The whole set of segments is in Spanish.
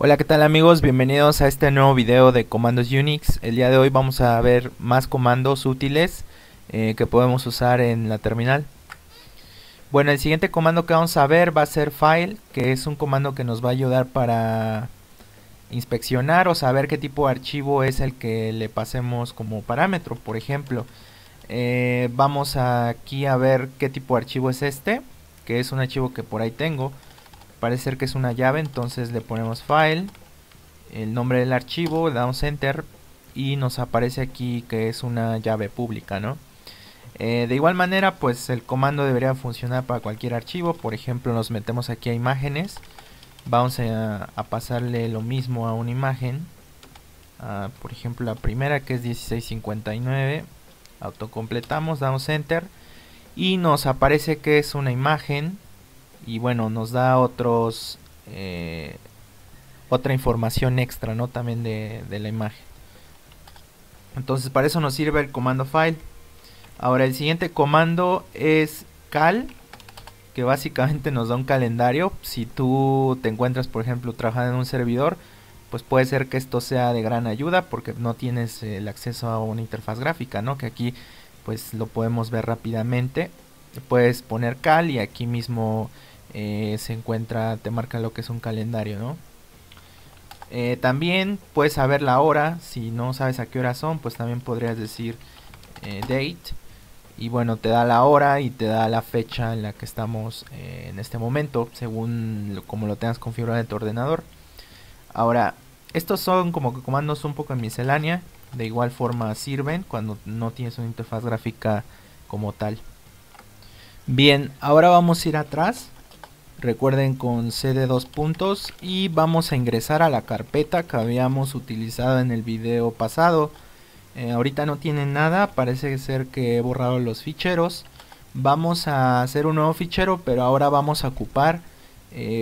Hola, ¿qué tal amigos? Bienvenidos a este nuevo video de comandos Unix. El día de hoy vamos a ver más comandos útiles que podemos usar en la terminal. Bueno, el siguiente comando que vamos a ver va a ser file, que es un comando que nos va a ayudar para inspeccionar o saber qué tipo de archivo es el que le pasemos como parámetro. Por ejemplo, vamos aquí a ver qué tipo de archivo es este, que es un archivo que por ahí tengo. Parece ser que es una llave, entonces le ponemos file, el nombre del archivo, le damos enter y nos aparece aquí que es una llave pública, ¿no? De igual manera, pues el comando debería funcionar para cualquier archivo. Por ejemplo, nos metemos aquí a imágenes, vamos a pasarle lo mismo a una imagen, por ejemplo la primera que es 1659, autocompletamos, damos enter y nos aparece que es una imagen. Y bueno, nos da otra información extra, ¿no? También de la imagen. Entonces para eso nos sirve el comando file. Ahora el siguiente comando es cal, que básicamente nos da un calendario. Si tú te encuentras, por ejemplo, trabajando en un servidor, pues puede ser que esto sea de gran ayuda porque no tienes el acceso a una interfaz gráfica, ¿no? Que aquí pues lo podemos ver rápidamente. Puedes poner cal y aquí mismo te marca lo que es un calendario, ¿no? También puedes saber la hora. Si no sabes a qué hora son, pues también podrías decir date. Y bueno, te da la hora y te da la fecha en la que estamos en este momento, según como lo tengas configurado en tu ordenador. Ahora, estos son como comandos un poco en miscelánea. De igual forma sirven cuando no tienes una interfaz gráfica como tal. Bien, ahora vamos a ir atrás, recuerden con cd dos puntos, y vamos a ingresar a la carpeta que habíamos utilizado en el video pasado. Ahorita no tiene nada, parece ser que he borrado los ficheros. Vamos a hacer un nuevo fichero, pero ahora vamos a ocupar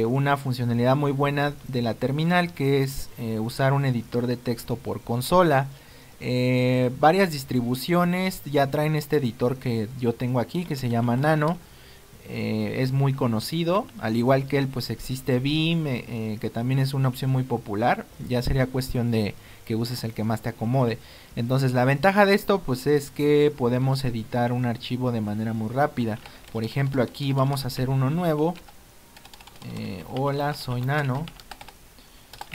una funcionalidad muy buena de la terminal, que es usar un editor de texto por consola. Varias distribuciones ya traen este editor que yo tengo aquí, que se llama Nano. Es muy conocido, al igual que él pues existe Vim, que también es una opción muy popular. Ya sería cuestión de que uses el que más te acomode. Entonces la ventaja de esto pues es que podemos editar un archivo de manera muy rápida. Por ejemplo, aquí vamos a hacer uno nuevo. Hola, soy Nano.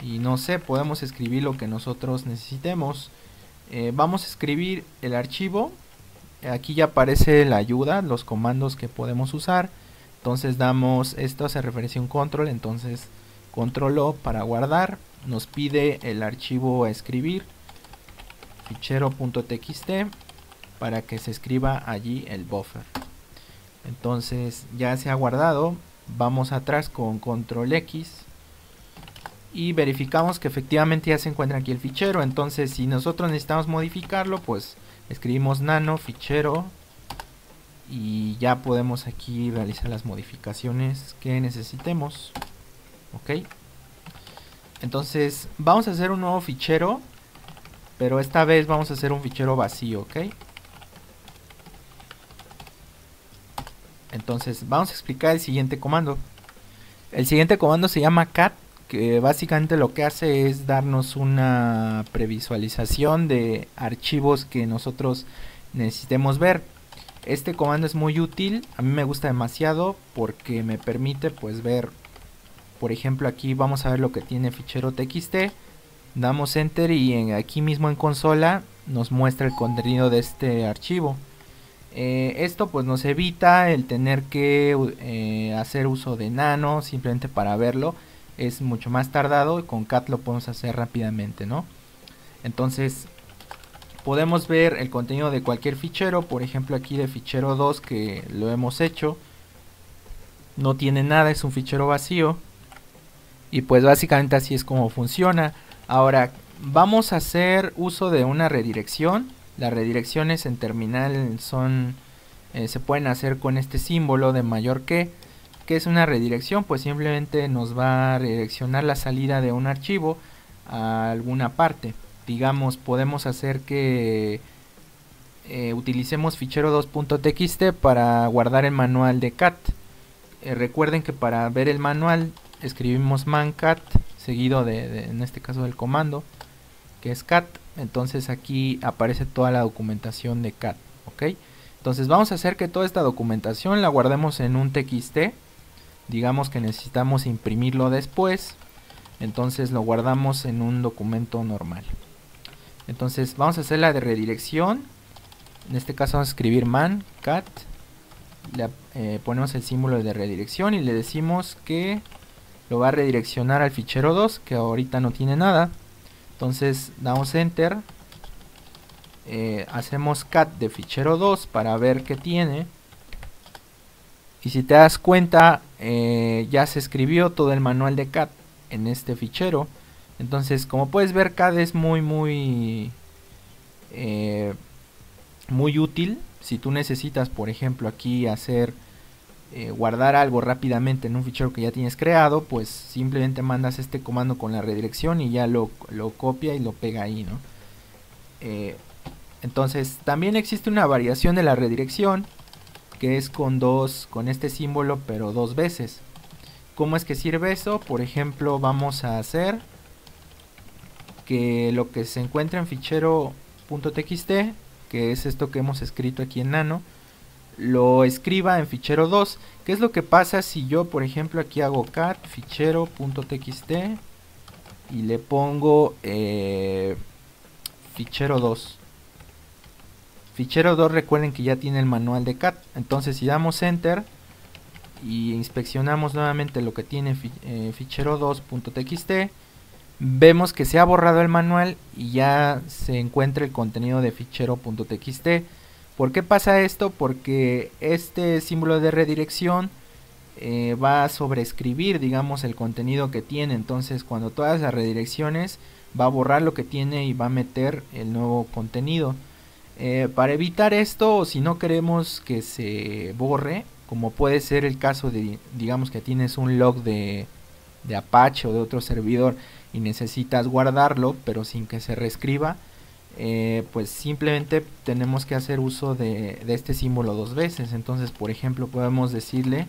Y no sé, podemos escribir lo que nosotros necesitemos. Vamos a escribir el archivo. Aquí ya aparece la ayuda, los comandos que podemos usar. Entonces damos, esto hace referencia a un control, entonces control O para guardar. Nos pide el archivo a escribir, fichero.txt, para que se escriba allí el buffer. Entonces ya se ha guardado. Vamos atrás con control X y verificamos que efectivamente ya se encuentra aquí el fichero. Entonces si nosotros necesitamos modificarlo, pues escribimos nano fichero y ya podemos aquí realizar las modificaciones que necesitemos. Ok, entonces vamos a hacer un nuevo fichero, pero esta vez vamos a hacer un fichero vacío. Ok, entonces vamos a explicar el siguiente comando. El siguiente comando se llama cat, que básicamente lo que hace es darnos una previsualización de archivos que nosotros necesitemos ver. Este comando es muy útil, a mí me gusta demasiado porque me permite pues ver, por ejemplo aquí vamos a ver lo que tiene fichero txt, damos enter y aquí mismo en consola nos muestra el contenido de este archivo. Esto pues nos evita el tener que hacer uso de nano simplemente para verlo. Es mucho más tardado y con cat lo podemos hacer rápidamente, ¿no? Entonces podemos ver el contenido de cualquier fichero. Por ejemplo aquí de fichero 2, que lo hemos hecho, no tiene nada, es un fichero vacío. Y pues básicamente así es como funciona. Ahora vamos a hacer uso de una redirección. Las redirecciones en terminal son se pueden hacer con este símbolo de mayor que. ¿Qué es una redirección? Pues simplemente nos va a redireccionar la salida de un archivo a alguna parte. Digamos, podemos hacer que utilicemos fichero 2.txt para guardar el manual de cat. Recuerden que para ver el manual escribimos man cat seguido de en este caso del comando, que es cat. Entonces aquí aparece toda la documentación de cat, ¿ok? Entonces vamos a hacer que toda esta documentación la guardemos en un txt. Digamos que necesitamos imprimirlo después, entonces lo guardamos en un documento normal. Entonces vamos a hacer la de redirección. En este caso vamos a escribir man cat, le ponemos el símbolo de redirección y le decimos que lo va a redireccionar al fichero 2, que ahorita no tiene nada. Entonces damos enter, hacemos cat de fichero 2 para ver qué tiene. Y si te das cuenta, ya se escribió todo el manual de cat en este fichero. Entonces, como puedes ver, cat es muy útil. Si tú necesitas, por ejemplo, aquí hacer guardar algo rápidamente en un fichero que ya tienes creado, pues simplemente mandas este comando con la redirección y ya lo copia y lo pega ahí, ¿no? Entonces también existe una variación de la redirección que es con este símbolo, pero dos veces. ¿Cómo es que sirve eso? Por ejemplo, vamos a hacer que lo que se encuentra en fichero .txt, que es esto que hemos escrito aquí en nano, lo escriba en fichero 2. ¿Qué es lo que pasa si yo, por ejemplo, aquí hago cat fichero.txt y le pongo fichero 2? Fichero 2, recuerden que ya tiene el manual de cat. Entonces si damos enter y inspeccionamos nuevamente lo que tiene fichero 2.txt, vemos que se ha borrado el manual y ya se encuentra el contenido de fichero.txt. ¿Por qué pasa esto? Porque este símbolo de redirección va a sobreescribir, digamos, el contenido que tiene. Entonces, cuando todas las redirecciones, va a borrar lo que tiene y va a meter el nuevo contenido. Para evitar esto, o si no queremos que se borre, como puede ser el caso de, digamos, que tienes un log de Apache o de otro servidor y necesitas guardarlo, pero sin que se reescriba, pues simplemente tenemos que hacer uso de este símbolo dos veces. Entonces, por ejemplo, podemos decirle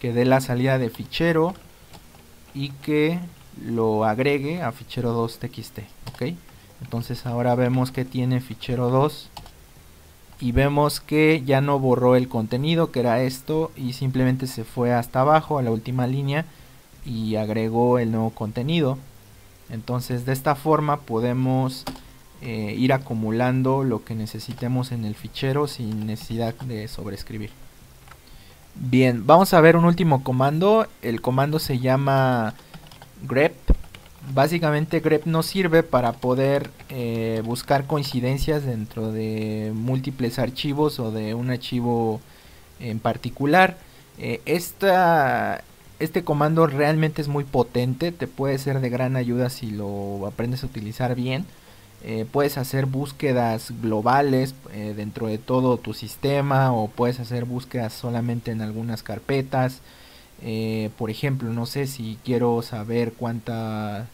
que dé la salida de fichero y que lo agregue a fichero 2.txt, ¿ok? Entonces ahora vemos que tiene fichero 2 y vemos que ya no borró el contenido, que era esto, y simplemente se fue hasta abajo a la última línea y agregó el nuevo contenido. Entonces de esta forma podemos ir acumulando lo que necesitemos en el fichero sin necesidad de sobreescribir. Bien, vamos a ver un último comando. El comando se llama grep. Básicamente grep nos sirve para poder buscar coincidencias dentro de múltiples archivos o de un archivo en particular. Este comando realmente es muy potente, te puede ser de gran ayuda si lo aprendes a utilizar bien. Puedes hacer búsquedas globales dentro de todo tu sistema, o puedes hacer búsquedas solamente en algunas carpetas. Por ejemplo, no sé, si quiero saber cuánta...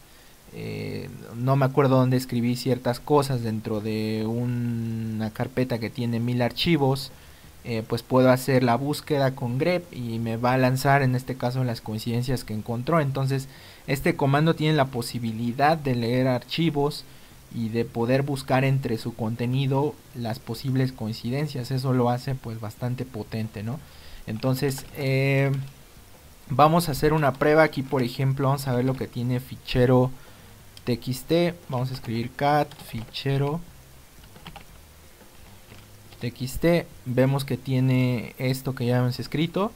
no me acuerdo dónde escribí ciertas cosas dentro de una carpeta que tiene 1000 archivos. Pues puedo hacer la búsqueda con grep y me va a lanzar, en este caso, las coincidencias que encontró. Entonces este comando tiene la posibilidad de leer archivos y de poder buscar entre su contenido las posibles coincidencias. Eso lo hace pues bastante potente, ¿no? Entonces vamos a hacer una prueba aquí. Por ejemplo, vamos a ver lo que tiene fichero txt. Vamos a escribir cat fichero txt, vemos que tiene esto que ya hemos escrito.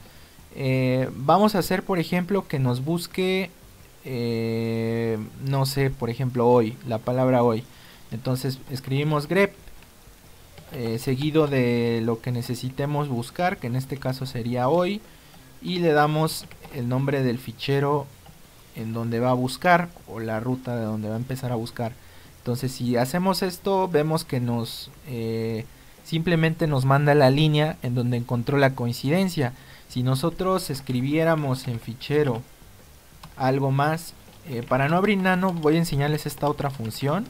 Vamos a hacer, por ejemplo, que nos busque, no sé, por ejemplo, hoy, la palabra hoy. Entonces escribimos grep, seguido de lo que necesitemos buscar, que en este caso sería hoy, y le damos el nombre del fichero en donde va a buscar, o la ruta de donde va a empezar a buscar. Entonces si hacemos esto, vemos que nos... simplemente nos manda la línea en donde encontró la coincidencia. Si nosotros escribiéramos en fichero algo más, para no abrir nano voy a enseñarles esta otra función,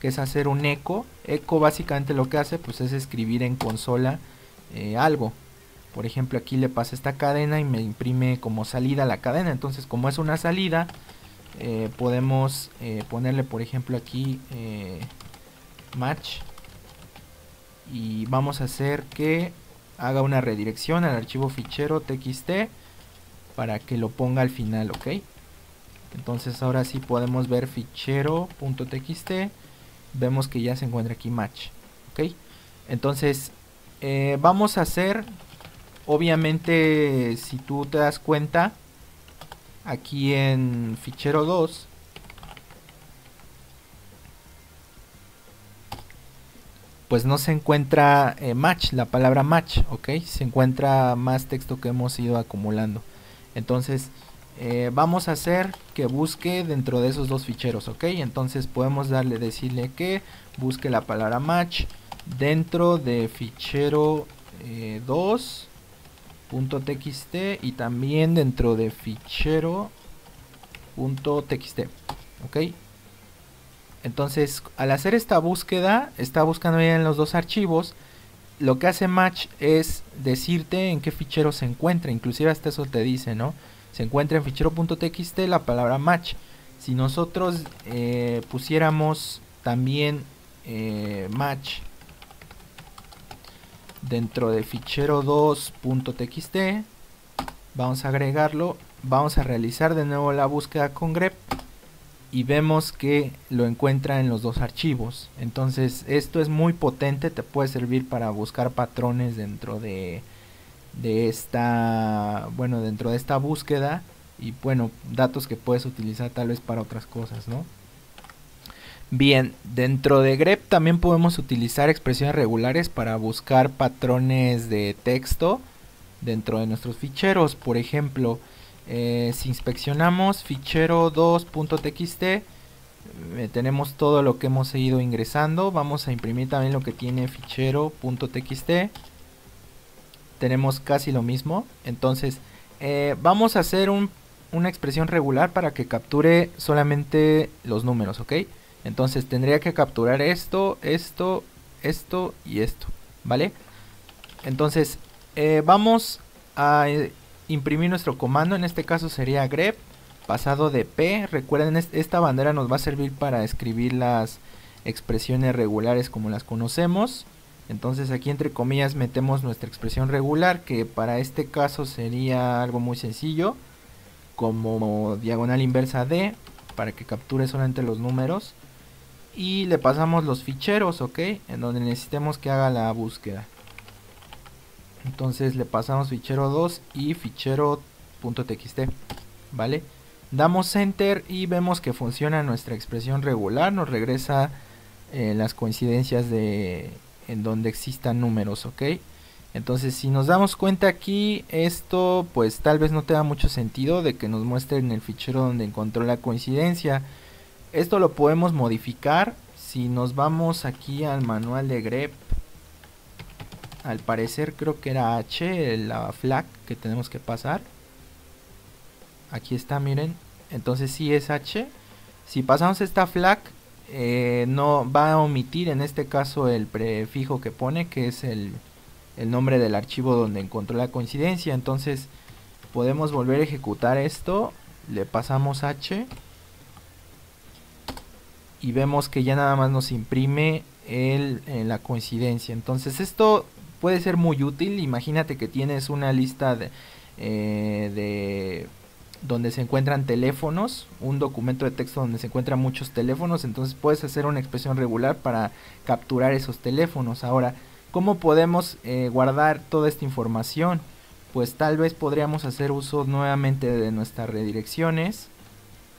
que es hacer un eco. Eco básicamente lo que hace pues es escribir en consola algo. Por ejemplo, aquí le pasa esta cadena y me imprime como salida la cadena. Entonces, como es una salida, podemos ponerle, por ejemplo, aquí match. Y vamos a hacer que haga una redirección al archivo fichero txt para que lo ponga al final, ok. Entonces ahora sí podemos ver fichero.txt. Vemos que ya se encuentra aquí match, ok. Entonces vamos a hacer, obviamente, si tú te das cuenta, aquí en fichero 2 pues no se encuentra match, la palabra match, ok. Se encuentra más texto que hemos ido acumulando. Entonces vamos a hacer que busque dentro de esos dos ficheros, ok. Entonces podemos decirle que busque la palabra match dentro de fichero 2.txt y también dentro de fichero.txt, ok. Entonces, al hacer esta búsqueda, está buscando ya en los dos archivos. Lo que hace match es decirte en qué fichero se encuentra. Inclusive hasta eso te dice, ¿no? Se encuentra en fichero.txt la palabra match. Si nosotros pusiéramos también match dentro de fichero 2.txt, vamos a agregarlo. Vamos a realizar de nuevo la búsqueda con grep. Y vemos que lo encuentra en los dos archivos. Entonces esto es muy potente, te puede servir para buscar patrones dentro de esta búsqueda. Y bueno, datos que puedes utilizar tal vez para otras cosas, ¿no? Bien, dentro de grep también podemos utilizar expresiones regulares para buscar patrones de texto dentro de nuestros ficheros. Por ejemplo, si inspeccionamos fichero 2.txt, tenemos todo lo que hemos ido ingresando. Vamos a imprimir también lo que tiene fichero.txt. Tenemos casi lo mismo. Entonces vamos a hacer una expresión regular para que capture solamente los números, ok. Entonces tendría que capturar esto, esto, esto y esto, ¿vale? Entonces vamos a imprimir nuestro comando. En este caso sería grep pasado de p. Recuerden, esta bandera nos va a servir para escribir las expresiones regulares como las conocemos. Entonces aquí entre comillas metemos nuestra expresión regular, que para este caso sería algo muy sencillo como diagonal inversa de, para que capture solamente los números, y le pasamos los ficheros, ok, en donde necesitemos que haga la búsqueda. Entonces le pasamos fichero 2 y fichero.txt, ¿vale? Damos enter y vemos que funciona nuestra expresión regular. Nos regresa las coincidencias de en donde existan números, ¿ok? Entonces, si nos damos cuenta aquí, esto pues tal vez no tenga mucho sentido de que nos muestre en el fichero donde encontró la coincidencia. Esto lo podemos modificar. Si nos vamos aquí al manual de grep, al parecer creo que era H, la flag que tenemos que pasar. Aquí está, miren. Entonces sí es H. Si pasamos esta flag, no va a omitir en este caso el prefijo que pone, que es el nombre del archivo donde encontró la coincidencia. Entonces podemos volver a ejecutar esto. Le pasamos H. Y vemos que ya nada más nos imprime la coincidencia. Entonces esto puede ser muy útil. Imagínate que tienes una lista de donde se encuentran teléfonos, un documento de texto donde se encuentran muchos teléfonos. Entonces puedes hacer una expresión regular para capturar esos teléfonos. Ahora, ¿cómo podemos guardar toda esta información? Pues tal vez podríamos hacer uso nuevamente de nuestras redirecciones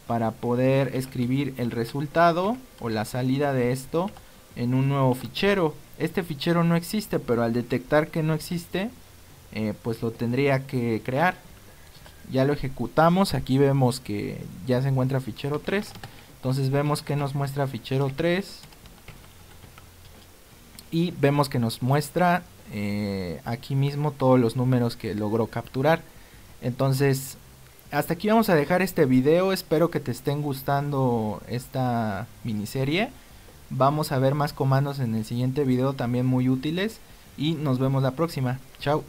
para poder escribir el resultado o la salida de esto en un nuevo fichero. Este fichero no existe, pero al detectar que no existe, pues lo tendría que crear. Ya lo ejecutamos. Aquí vemos que ya se encuentra fichero 3. Entonces vemos que nos muestra fichero 3. Y vemos que nos muestra aquí mismo todos los números que logró capturar. Entonces, hasta aquí vamos a dejar este video. Espero que te estén gustando esta miniserie. Vamos a ver más comandos en el siguiente video, también muy útiles, y nos vemos la próxima. Chao.